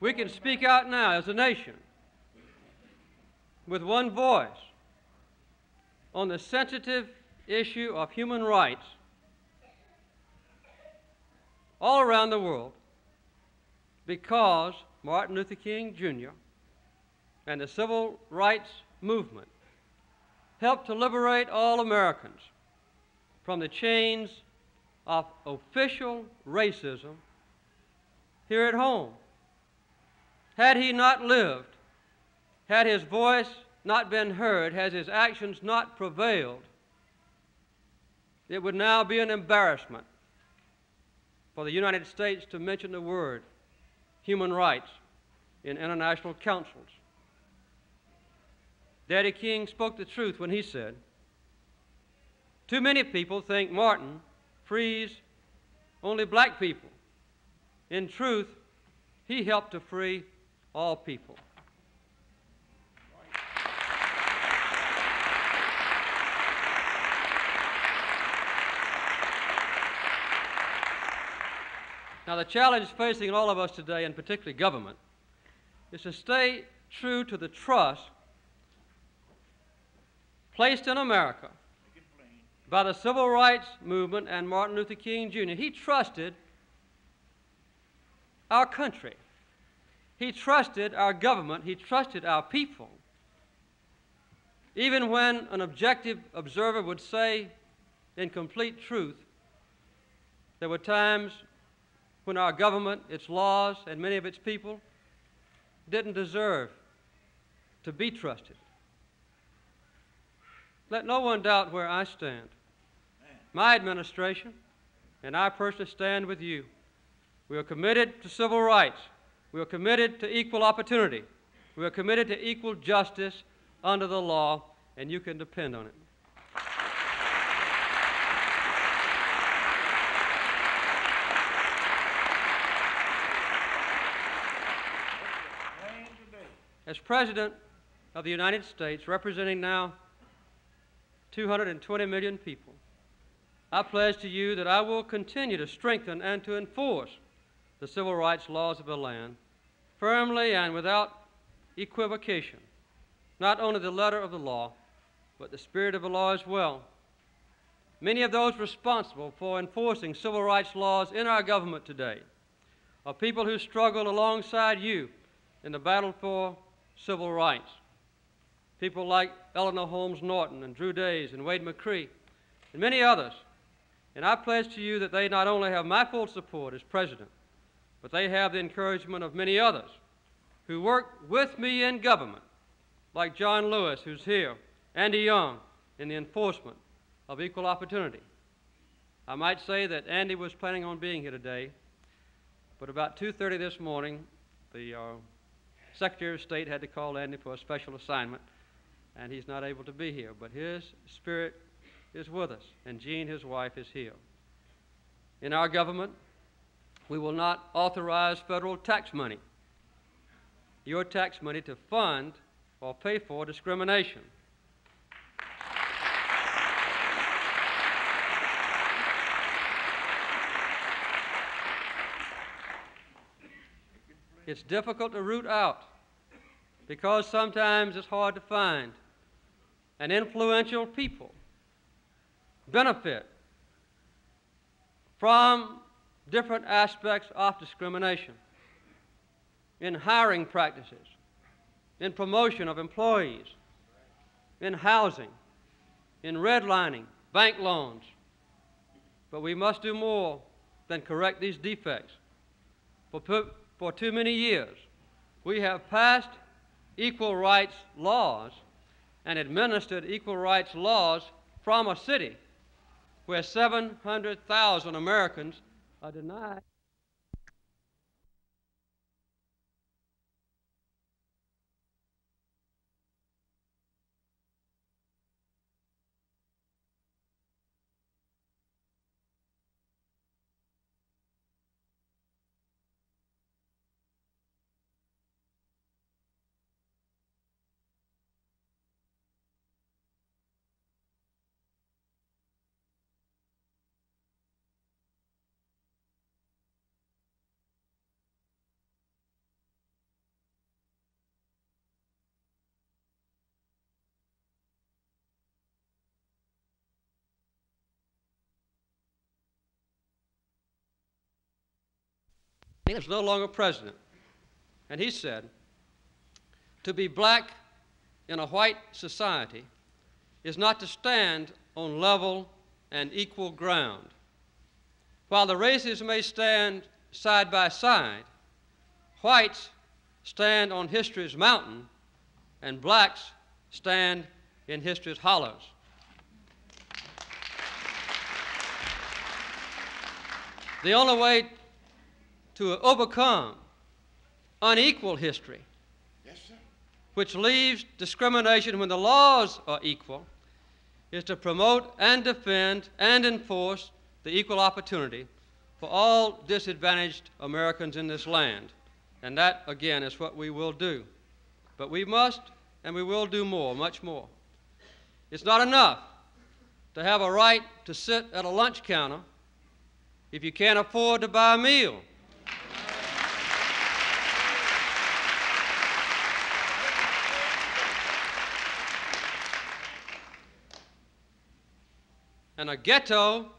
We can speak out now as a nation with one voice on the sensitive issue of human rights all around the world because Martin Luther King, Jr. and the Civil Rights Movement helped to liberate all Americans from the chains of official racism here at home. Had he not lived, had his voice not been heard, had his actions not prevailed, it would now be an embarrassment for the United States to mention the word human rights in international councils. Daddy King spoke the truth when he said, "Too many people think Martin frees only black people. In truth, he helped to free all people." Now, the challenge facing all of us today, and particularly government, is to stay true to the trust placed in America by the Civil Rights Movement and Martin Luther King, Jr. He trusted our country. He trusted our government. He trusted our people. Even when an objective observer would say, in complete truth, there were times when our government, its laws, and many of its people didn't deserve to be trusted. Let no one doubt where I stand. My administration and I personally stand with you. We are committed to civil rights. We are committed to equal opportunity. We are committed to equal justice under the law, and you can depend on it. As President of the United States, representing now 220 million people, I pledge to you that I will continue to strengthen and to enforce the civil rights laws of the land firmly and without equivocation, not only the letter of the law, but the spirit of the law as well. Many of those responsible for enforcing civil rights laws in our government today are people who struggled alongside you in the battle for civil rights. People like Eleanor Holmes Norton and Drew Days and Wade McCree and many others. And I pledge to you that they not only have my full support as president, but they have the encouragement of many others who work with me in government, like John Lewis, who's here, Andy Young, in the enforcement of equal opportunity. I might say that Andy was planning on being here today, but about 2:30 this morning, the Secretary of State had to call Andy for a special assignment, and he's not able to be here, but his spirit is with us, and Jean, his wife, is here. In our government, we will not authorize federal tax money, your tax money, to fund or pay for discrimination. It's difficult to root out because sometimes it's hard to find, and influential people benefit from different aspects of discrimination in hiring practices, in promotion of employees, in housing, in redlining, bank loans. But we must do more than correct these defects. For too many years, we have passed equal rights laws and administered equal rights laws from a city where 700,000 Americans are denied. He was no longer president. And he said, "To be black in a white society is not to stand on level and equal ground. While the races may stand side by side, whites stand on history's mountain and blacks stand in history's hollows." The only way to overcome unequal history, which leaves discrimination when the laws are equal, is to promote and defend and enforce the equal opportunity for all disadvantaged Americans in this land. And that, again, is what we will do. But we must and we will do more, much more. It's not enough to have a right to sit at a lunch counter if you can't afford to buy a meal. And a ghetto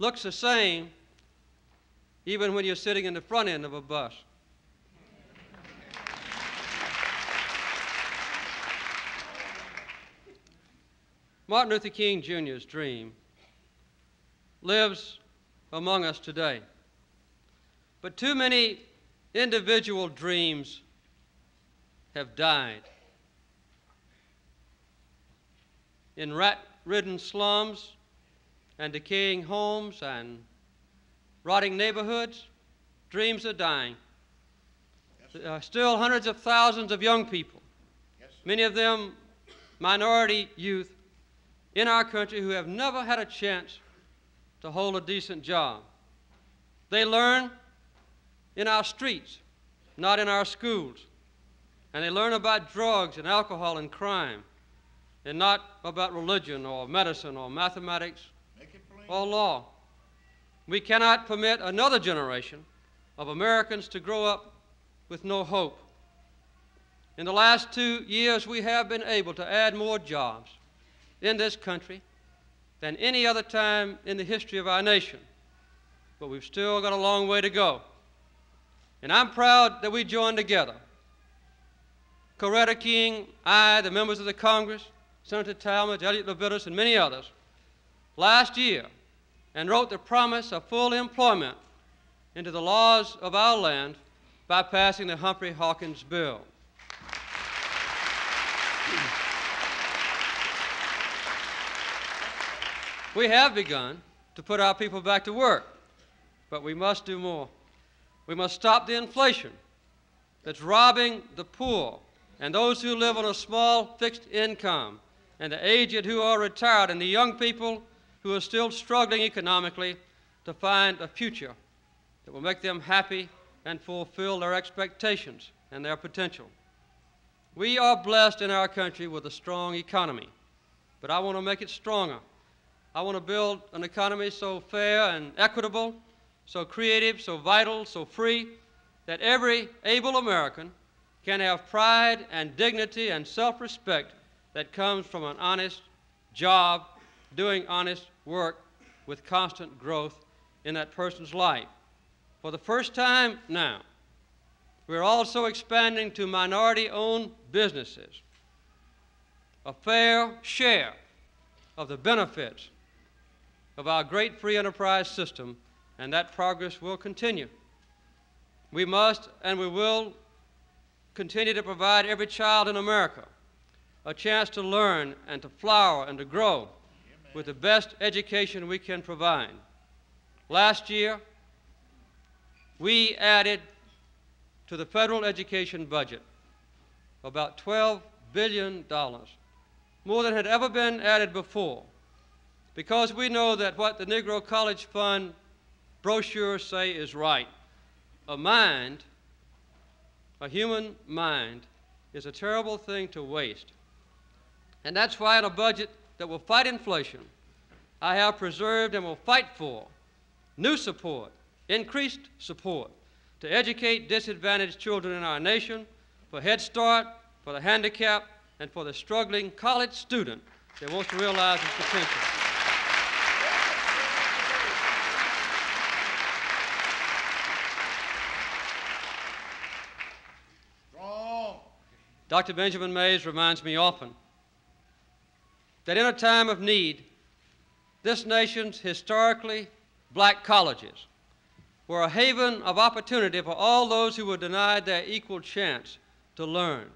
looks the same even when you're sitting in the front end of a bus. Martin Luther King, Jr.'s dream lives among us today. But too many individual dreams have died. In rat-ridden slums and decaying homes and rotting neighborhoods, dreams are dying. Yes, there are still hundreds of thousands of young people, yes, many of them minority youth in our country, who have never had a chance to hold a decent job. They learn in our streets, not in our schools. And they learn about drugs and alcohol and crime, and not about religion or medicine or mathematics or law. We cannot permit another generation of Americans to grow up with no hope. In the last 2 years, we have been able to add more jobs in this country than any other time in the history of our nation. But we've still got a long way to go. And I'm proud that we joined together. Coretta King, I, the members of the Congress, Senator Talmadge, Elliot Levitas, and many others, last year, and wrote the promise of full employment into the laws of our land by passing the Humphrey-Hawkins bill. We have begun to put our people back to work, but we must do more. We must stop the inflation that's robbing the poor and those who live on a small fixed income, and the aged who are retired, and the young people who are still struggling economically to find a future that will make them happy and fulfill their expectations and their potential. We are blessed in our country with a strong economy, but I want to make it stronger. I want to build an economy so fair and equitable, so creative, so vital, so free, that every able American can have pride and dignity and self-respect that comes from an honest job, doing honest work with constant growth in that person's life. For the first time now, we're also expanding to minority-owned businesses a fair share of the benefits of our great free enterprise system, and that progress will continue. We must and we will continue to provide every child in America a chance to learn and to flower and to grow with the best education we can provide. Last year, we added to the federal education budget about $12 billion, more than had ever been added before, because we know that what the Negro College Fund brochures say is right. A mind, a human mind, is a terrible thing to waste. And that's why in a budget that will fight inflation, I have preserved and will fight for new support, increased support, to educate disadvantaged children in our nation, for Head Start, for the handicapped, and for the struggling college student that wants to realize his potential. Dr. Benjamin Mays reminds me often that in a time of need, this nation's historically black colleges were a haven of opportunity for all those who were denied their equal chance to learn.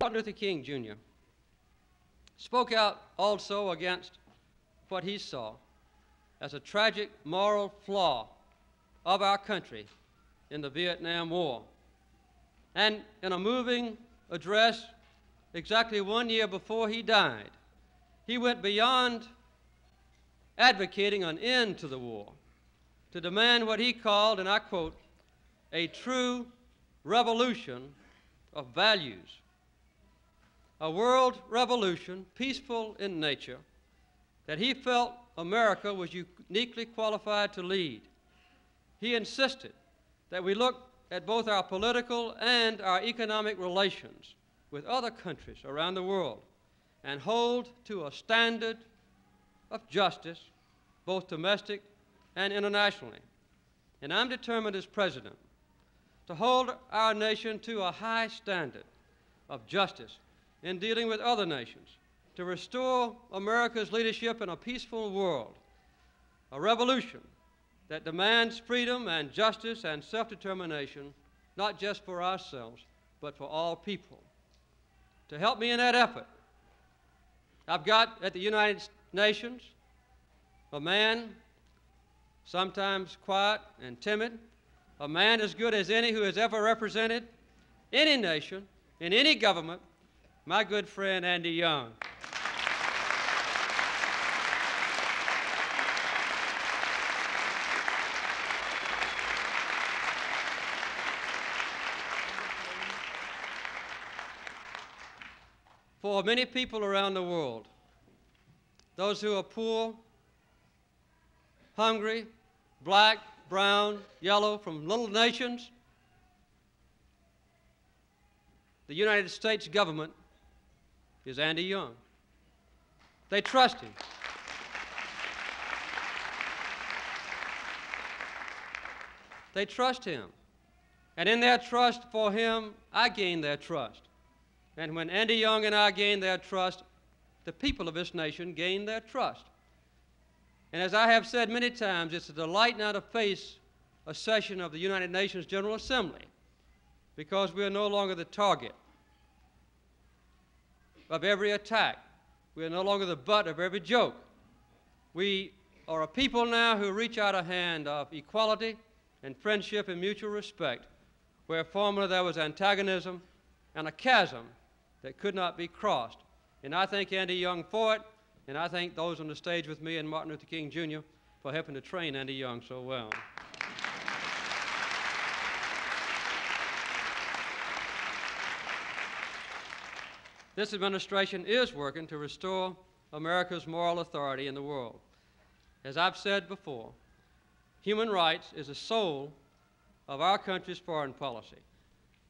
Martin Luther King, Jr. spoke out also against what he saw as a tragic moral flaw of our country in the Vietnam War. And in a moving address exactly 1 year before he died, he went beyond advocating an end to the war to demand what he called, and I quote, a true revolution of values. A world revolution, peaceful in nature, that he felt America was uniquely qualified to lead. He insisted that we look at both our political and our economic relations with other countries around the world and hold to a standard of justice, both domestic and internationally. And I'm determined as president to hold our nation to a high standard of justice in dealing with other nations, to restore America's leadership in a peaceful world, a revolution that demands freedom and justice and self-determination, not just for ourselves, but for all people. To help me in that effort, I've got at the United Nations a man, sometimes quiet and timid, a man as good as any who has ever represented any nation in any government, my good friend, Andy Young. For many people around the world, those who are poor, hungry, black, brown, yellow, from little nations, the United States government is Andy Young. They trust him. They trust him. And in their trust for him, I gain their trust. And when Andy Young and I gain their trust, the people of this nation gain their trust. And as I have said many times, it's a delight now to face a session of the United Nations General Assembly because we are no longer the target of every attack. We are no longer the butt of every joke. We are a people now who reach out a hand of equality and friendship and mutual respect, where formerly there was antagonism and a chasm that could not be crossed. And I thank Andy Young for it, and I thank those on the stage with me and Martin Luther King, Jr. for helping to train Andy Young so well. This administration is working to restore America's moral authority in the world. As I've said before, human rights is the soul of our country's foreign policy.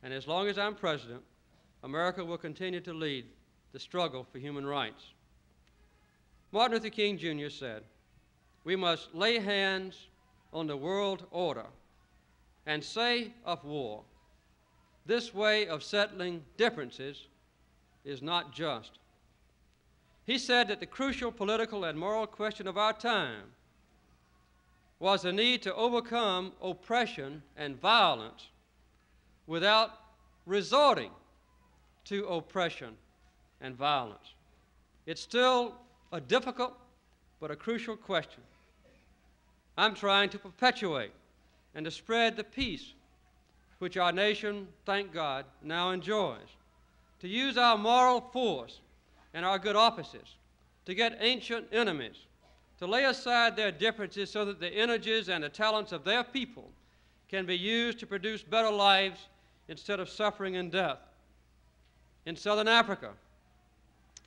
And as long as I'm president, America will continue to lead the struggle for human rights. Martin Luther King, Jr. said, "We must lay hands on the world order and say of war, this way of settling differences is not just." He said that the crucial political and moral question of our time was the need to overcome oppression and violence without resorting to oppression and violence. It's still a difficult but a crucial question. I'm trying to perpetuate and to spread the peace which our nation, thank God, now enjoys, to use our moral force and our good offices, to get ancient enemies, to lay aside their differences so that the energies and the talents of their people can be used to produce better lives instead of suffering and death. In Southern Africa,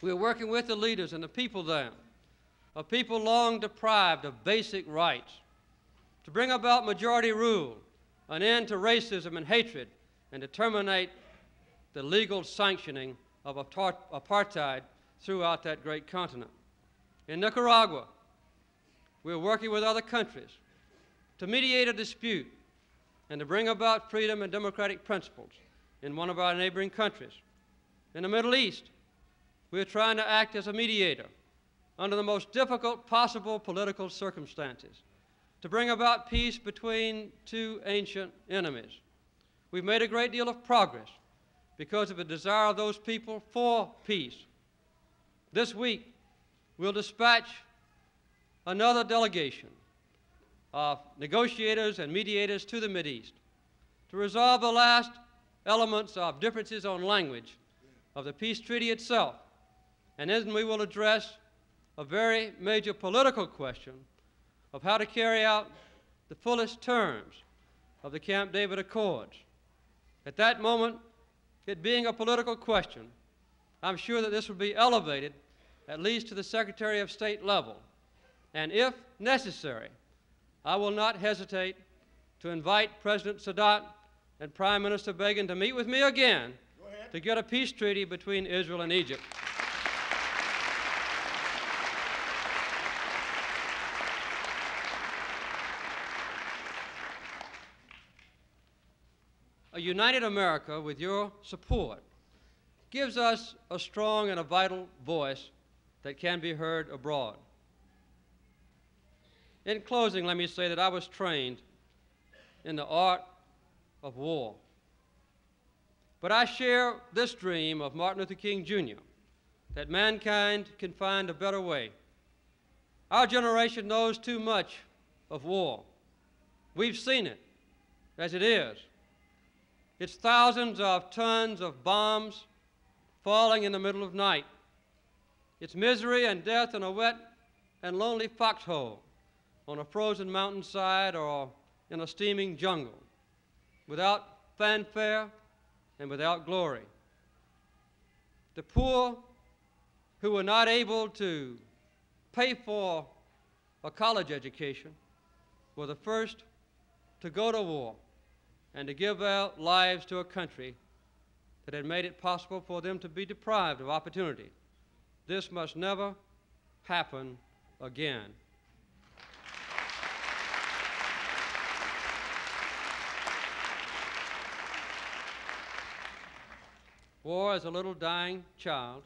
we are working with the leaders and the people there, a people long deprived of basic rights, to bring about majority rule, an end to racism and hatred, and to terminate the legal sanctioning of apartheid throughout that great continent. In Nicaragua, we are working with other countries to mediate a dispute and to bring about freedom and democratic principles in one of our neighboring countries. In the Middle East, we are trying to act as a mediator under the most difficult possible political circumstances to bring about peace between two ancient enemies. We've made a great deal of progress because of the desire of those people for peace. This week, we'll dispatch another delegation of negotiators and mediators to the Mideast to resolve the last elements of differences on language of the peace treaty itself. And then we will address a very major political question of how to carry out the fullest terms of the Camp David Accords. At that moment, it being a political question, I'm sure that this will be elevated at least to the Secretary of State level. And if necessary, I will not hesitate to invite President Sadat and Prime Minister Begin to meet with me again to get a peace treaty between Israel and Egypt. A united America, with your support, gives us a strong and a vital voice that can be heard abroad. In closing, let me say that I was trained in the art of war. But I share this dream of Martin Luther King, Jr., that mankind can find a better way. Our generation knows too much of war. We've seen it as it is. It's thousands of tons of bombs falling in the middle of night. It's misery and death in a wet and lonely foxhole on a frozen mountainside or in a steaming jungle, without fanfare and without glory. The poor who were not able to pay for a college education were the first to go to war and to give their lives to a country that had made it possible for them to be deprived of opportunity. This must never happen again. War is a little dying child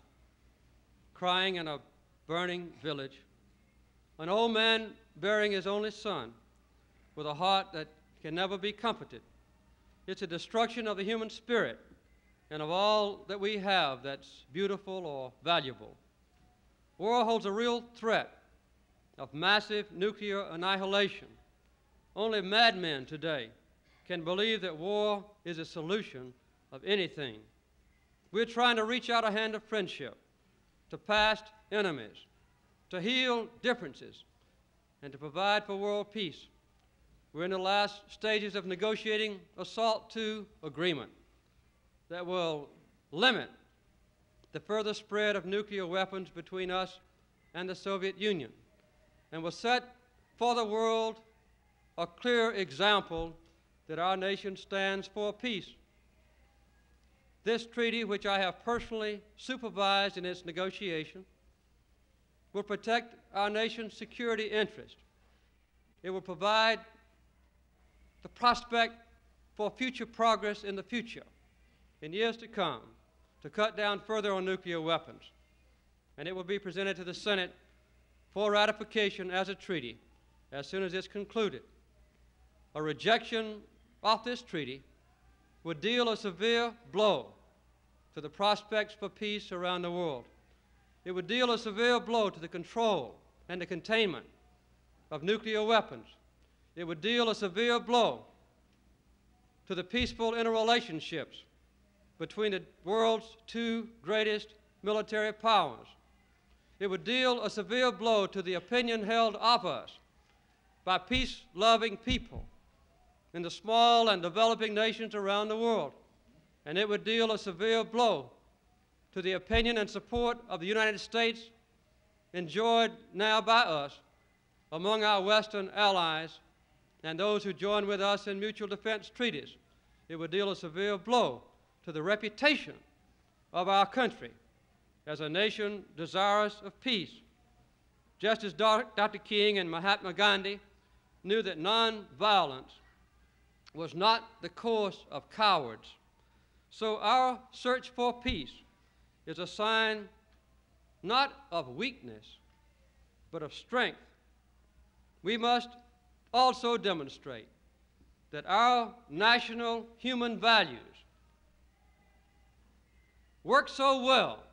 crying in a burning village, an old man burying his only son with a heart that can never be comforted. It's a destruction of the human spirit and of all that we have that's beautiful or valuable. War holds a real threat of massive nuclear annihilation. Only madmen today can believe that war is a solution of anything. We're trying to reach out a hand of friendship to past enemies, to heal differences, and to provide for world peace. We're in the last stages of negotiating a SALT II agreement that will limit the further spread of nuclear weapons between us and the Soviet Union, and will set for the world a clear example that our nation stands for peace. This treaty, which I have personally supervised in its negotiation, will protect our nation's security interest. It will provide the prospect for future progress in the future, in years to come, to cut down further on nuclear weapons. And it will be presented to the Senate for ratification as a treaty as soon as it's concluded. A rejection of this treaty would deal a severe blow to the prospects for peace around the world. It would deal a severe blow to the control and the containment of nuclear weapons. It would deal a severe blow to the peaceful interrelationships between the world's two greatest military powers. It would deal a severe blow to the opinion held of us by peace-loving people in the small and developing nations around the world, and it would deal a severe blow to the opinion and support of the United States enjoyed now by us among our Western allies and those who join with us in mutual defense treaties. It would deal a severe blow to the reputation of our country as a nation desirous of peace. Just as Dr. King and Mahatma Gandhi knew that nonviolence was not the course of cowards, so our search for peace is a sign not of weakness, but of strength. We must also demonstrate that our national human values work so well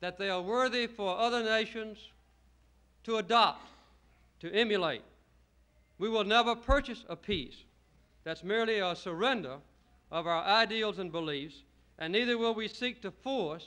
that they are worthy for other nations to adopt, to emulate. We will never purchase a peace that's merely a surrender of our ideals and beliefs, and neither will we seek to force